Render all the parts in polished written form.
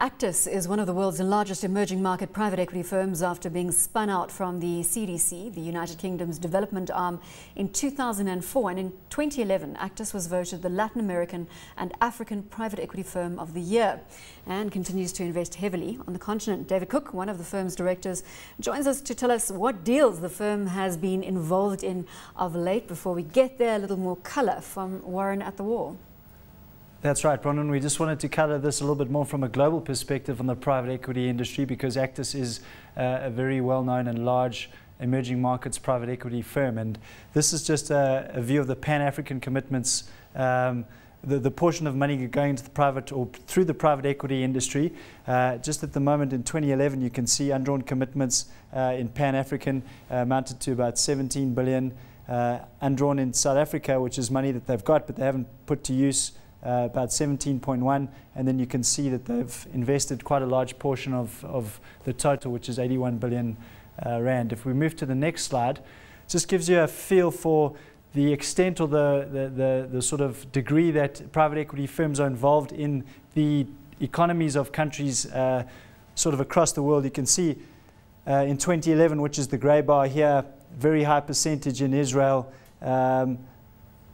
Actis is one of the world's largest emerging market private equity firms after being spun out from the CDC, the United Kingdom's development arm, in 2004. And in 2011, Actis was voted the Latin American and African private equity firm of the year and continues to invest heavily on the continent. David Cook, one of the firm's directors, joins us to tell us what deals the firm has been involved in of late. Before we get there, a little more colour from Warren at the wall. That's right, Ronan. We just wanted to colour this a little bit more from a global perspective on the private equity industry, because Actis is a very well-known and large emerging markets private equity firm. And this is just a view of the Pan-African commitments, the portion of money going to the private or through the private equity industry. Just at the moment in 2011, you can see undrawn commitments in Pan-African amounted to about 17 billion. Undrawn in South Africa, which is money that they've got but they haven't put to use, about 17.1, and then you can see that they've invested quite a large portion of the total, which is 81 billion rand. If we move to the next slide, just gives you a feel for the extent or the sort of degree that private equity firms are involved in the economies of countries sort of across the world. You can see in 2011, which is the grey bar here, very high percentage in Israel,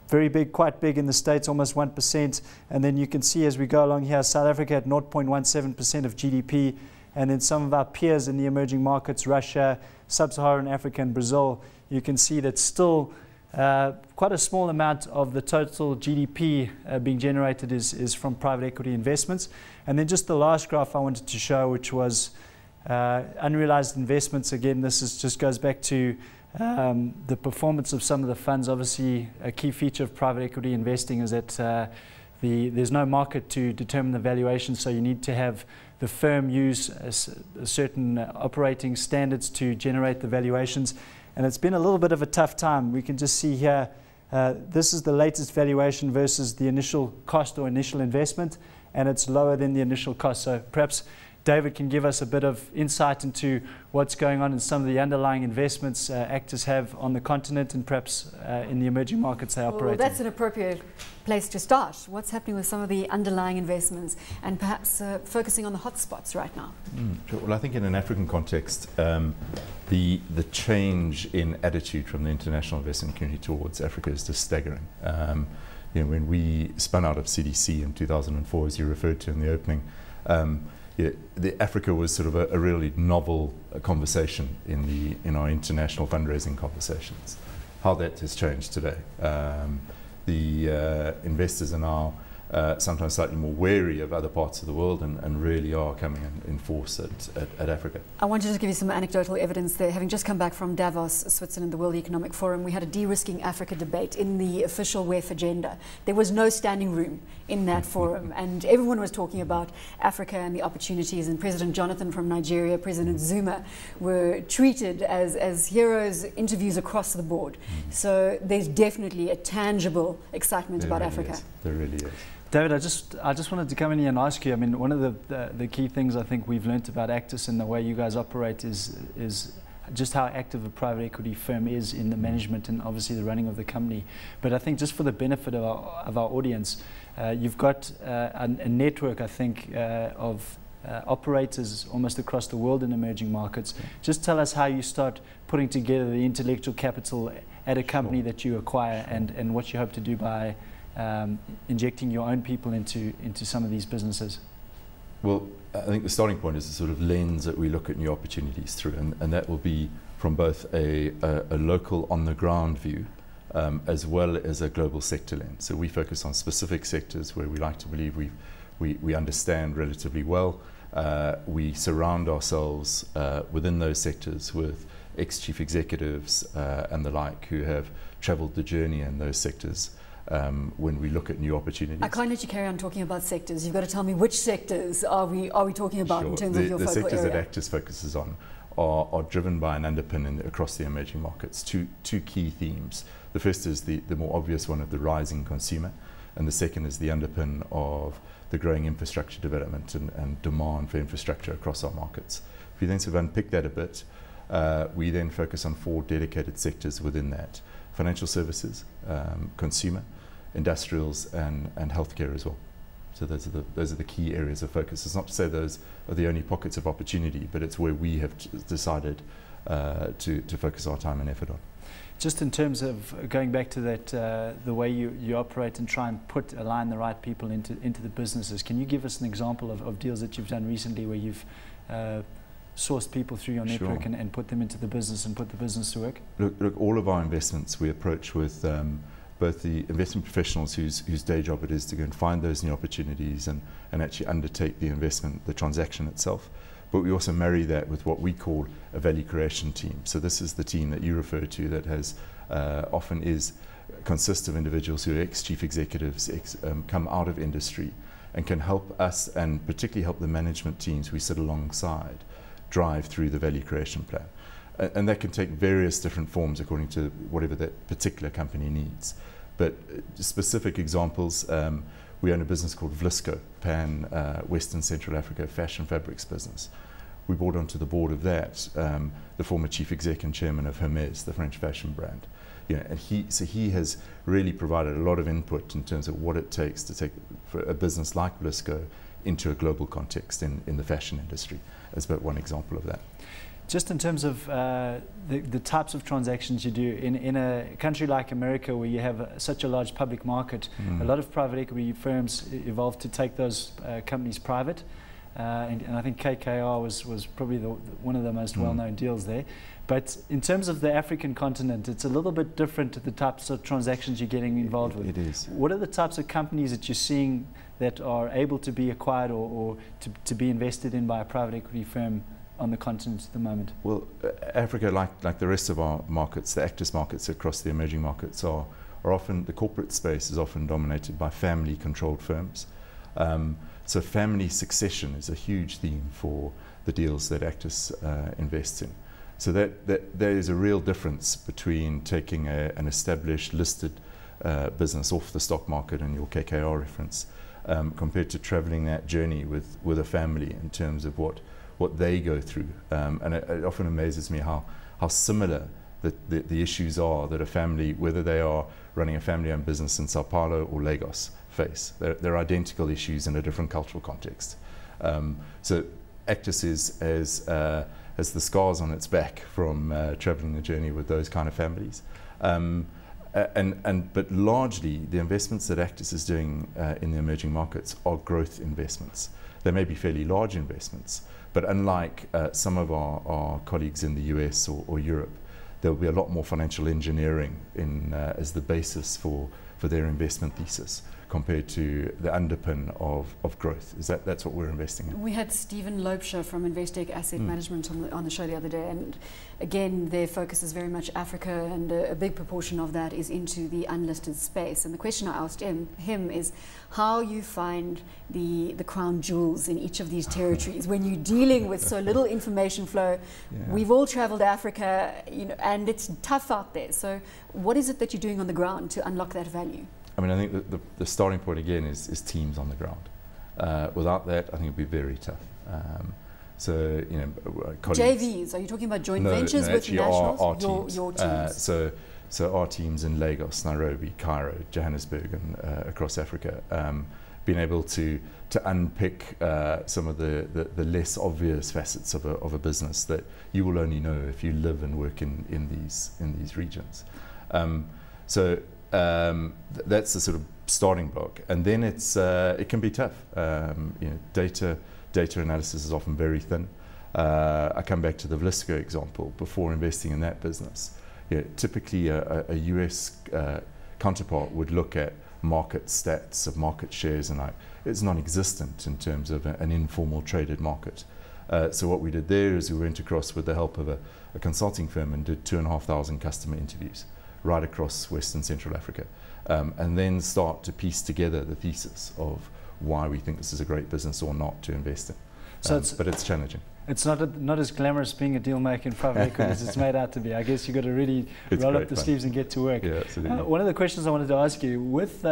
very big, quite big in the States, almost 1%. And then you can see as we go along here, South Africa at 0.17% of GDP. And then some of our peers in the emerging markets, Russia, Sub-Saharan Africa and Brazil, you can see that still quite a small amount of the total GDP being generated is from private equity investments. And then just the last graph I wanted to show, which was unrealized investments. Again, this is just goes back to the performance of some of the funds. Obviously, a key feature of private equity investing is that there's no market to determine the valuation, so you need to have the firm use certain operating standards to generate the valuations. And it's been a little bit of a tough time. We can just see here, this is the latest valuation versus the initial cost or initial investment, and it's lower than the initial cost. So perhaps David can give us a bit of insight into what's going on in some of the underlying investments Actis have on the continent and perhaps in the emerging markets they operate in. Well, that's an appropriate place to start. What's happening with some of the underlying investments and perhaps focusing on the hotspots right now? Sure. Well, I think in an African context, the change in attitude from the international investment community towards Africa is just staggering. You know, when we spun out of CDC in 2004, as you referred to in the opening, yeah, Africa was sort of a really novel conversation in our international fundraising conversations. How that has changed today. The investors are now sometimes slightly more wary of other parts of the world and really are coming in force at Africa. I wanted to give you some anecdotal evidence there. Having just come back from Davos, Switzerland, the World Economic Forum, we had a de-risking Africa debate in the official WEF agenda. There was no standing room in that forum, and everyone was talking about Africa and the opportunities, and President Jonathan from Nigeria, President Zuma were treated as heroes, interviews across the board. So there's definitely a tangible excitement there about really Africa. Is. There really is. David, I just wanted to come in here and ask you, I mean, one of the key things I think we've learnt about Actis and the way you guys operate is just how active a private equity firm is in the management and obviously the running of the company. But I think just for the benefit of our audience, you've got a network, I think, of operators almost across the world in emerging markets. Just tell us how you start putting together the intellectual capital at a company that you acquire and what you hope to do by injecting your own people into some of these businesses? Well, I think the starting point is the sort of lens that we look at new opportunities through, and that will be from both a local on-the-ground view as well as a global sector lens. So we focus on specific sectors where we like to believe we understand relatively well. We surround ourselves within those sectors with ex-chief executives and the like who have travelled the journey in those sectors. When we look at new opportunities. I can't let you carry on talking about sectors. You've got to tell me which sectors are we talking about in terms of your focal area. The sectors that Actis focuses on are driven by an underpin across the emerging markets. Two key themes. The first is the more obvious one of the rising consumer, and the second is the underpin of the growing infrastructure development and demand for infrastructure across our markets. If you then sort of unpick that a bit, we then focus on four dedicated sectors within that. Financial services, consumer, industrials and healthcare as well. So those are the key areas of focus. It's not to say those are the only pockets of opportunity, but it's where we have decided to focus our time and effort on. Just in terms of going back to that, the way you operate and try and align the right people into the businesses, can you give us an example of deals that you've done recently where you've sourced people through your network Sure. and put them into the business and put the business to work? Look, all of our investments we approach with both the investment professionals whose day job it is to go and find those new opportunities and actually undertake the investment, the transaction itself. But we also marry that with what we call a value creation team. So this is the team that you refer to that has often consists of individuals who are ex-chief executives, come out of industry, and can help us, and particularly help the management teams we sit alongside, drive through the value creation plan. And that can take various different forms according to whatever that particular company needs. But specific examples, we own a business called Vlisco, Pan-Western Central Africa fashion fabrics business. We brought onto the board of that the former chief exec and chairman of Hermès, the French fashion brand. You know, and he has really provided a lot of input in terms of what it takes to take for a business like Vlisco into a global context in the fashion industry, as but one example of that. Just in terms of the types of transactions you do, in a country like America where you have such a large public market, a lot of private equity firms evolved to take those companies private, and I think KKR was probably one of the most well-known deals there. But in terms of the African continent, it's a little bit different to the types of transactions you're getting involved with. It is. What are the types of companies that you're seeing that are able to be acquired or to be invested in by a private equity firm on the continent at the moment? Well, Africa, like the rest of our markets, the Actis markets across the emerging markets, are often, the corporate space is often dominated by family-controlled firms. So family succession is a huge theme for the deals that Actis invests in. So that there is a real difference between taking an established listed business off the stock market, in your KKR reference, compared to traveling that journey with a family in terms of what they go through. And it often amazes me how similar the issues are that a family, whether they are running a family-owned business in Sao Paulo or Lagos, face. They're identical issues in a different cultural context. So Actis has the scars on its back from traveling the journey with those kind of families. But largely, the investments that Actis is doing in the emerging markets are growth investments. They may be fairly large investments, but unlike some of our colleagues in the US or Europe, there will be a lot more financial engineering as the basis for their investment thesis, compared to the underpin of growth. That's what we're investing in. We had Stephen Lopesher from Investec Asset Management on the show the other day, and again, their focus is very much Africa, and a big proportion of that is into the unlisted space. And the question I asked him is how you find the crown jewels in each of these territories when you're dealing with so little information flow. Yeah. We've all traveled Africa, you know, and it's tough out there. So what is it that you're doing on the ground to unlock that value? I mean, I think the starting point again is teams on the ground. Without that, I think it'd be very tough. So, you know, JVs. Are you talking about joint ventures with nationals? Our teams. Your teams. So our teams in Lagos, Nairobi, Cairo, Johannesburg, and across Africa, being able to unpick some of the less obvious facets of a business that you will only know if you live and work in these regions. That's the sort of starting block, and then it can be tough. You know, data analysis is often very thin. I come back to the Vlisco example. Before investing in that business, you know, typically a US counterpart would look at market stats of market shares, and it's non-existent in terms of an informal traded market. So what we did there is we went across with the help of a consulting firm and did 2,500 customer interviews right across Western Central Africa, and then start to piece together the thesis of why we think this is a great business or not to invest in. So but it's challenging. It's not as glamorous being a deal maker in private equity as it's made out to be. I guess you've got to really roll up the sleeves and get to work. Yeah, absolutely. One of the questions I wanted to ask you, with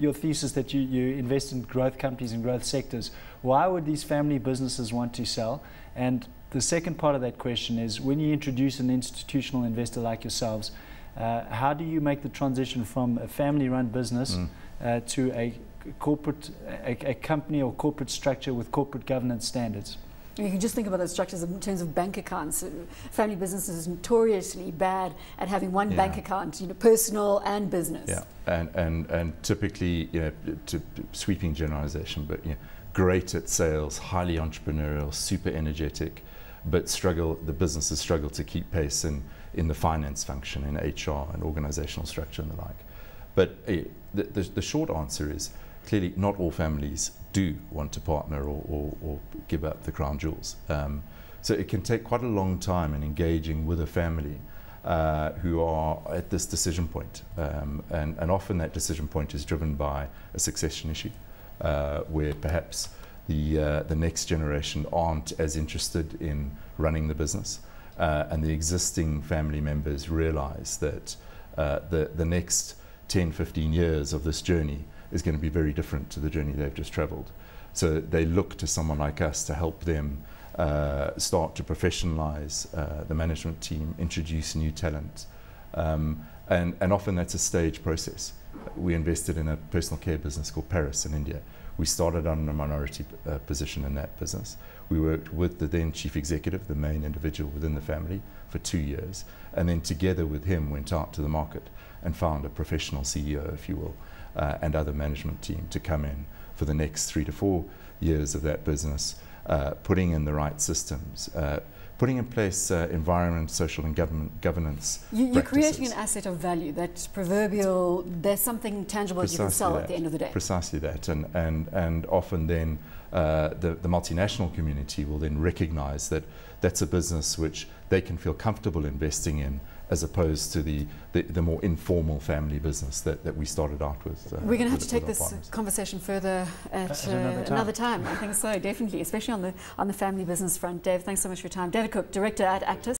your thesis that you invest in growth companies and growth sectors, why would these family businesses want to sell? And the second part of that question is, when you introduce an institutional investor like yourselves, how do you make the transition from a family-run business to a corporate, a company or corporate structure with corporate governance standards. You can just think about those structures in terms of bank accounts. Family businesses are notoriously bad at having one bank account, you know, personal and business. Yeah, and typically, you know, to sweeping generalization, but you know, great at sales, highly entrepreneurial, super energetic, but struggle. The businesses struggle to keep pace in the finance function, in HR, and organizational structure, and the like. But the short answer is clearly not all families do want to partner or give up the crown jewels. So it can take quite a long time in engaging with a family who are at this decision point. And often that decision point is driven by a succession issue where perhaps the next generation aren't as interested in running the business. And the existing family members realize that the next 10, 15 years of this journey is going to be very different to the journey they've just traveled. So they look to someone like us to help them start to professionalize the management team, introduce new talent. And often that's a stage process. We invested in a personal care business called Paris in India. We started on a minority position in that business. We worked with the then chief executive, the main individual within the family, for 2 years, and then together with him went out to the market and found a professional CEO, if you will, and other management team to come in for the next 3 to 4 years of that business, putting in the right systems, putting in place environment, social and governance You're creating an asset of value, that's proverbial, there's something tangible that you can sell at the end of the day. Precisely that, and often then the multinational community will then recognize that that's a business which they can feel comfortable investing in, as opposed to the more informal family business that we started out with. We're going to have to take this conversation further at another time. I think so, definitely, especially on the family business front. Dave, thanks so much for your time. David Cook, Director at Actis.